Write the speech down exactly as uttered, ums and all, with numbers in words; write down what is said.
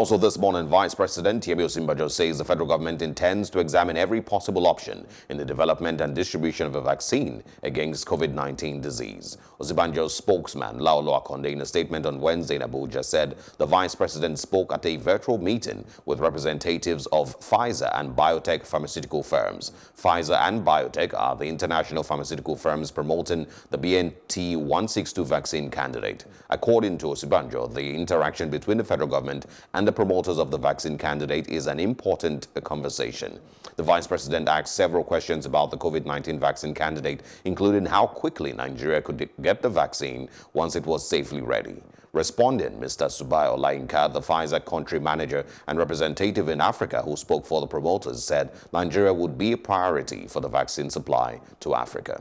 also this morning, Vice President Yemi Osinbajo says the federal government intends to examine every possible option in the development and distribution of a vaccine against COVID nineteen disease. Osinbajo's spokesman, Laolu Akande, in a statement on Wednesday in Abuja, said the Vice President spoke at a virtual meeting with representatives of Pfizer and Biotech pharmaceutical firms. Pfizer and Biotech are the international pharmaceutical firms promoting the B N T one sixty-two vaccine candidate. According to Osinbajo, the interaction between the federal government and the promoters of the vaccine candidate is an important conversation. The Vice President asked several questions about the COVID nineteen vaccine candidate, including how quickly Nigeria could get the vaccine once it was safely ready. Responding, Mister Subayo Lainka, the Pfizer country manager and representative in Africa who spoke for the promoters, said Nigeria would be a priority for the vaccine supply to Africa.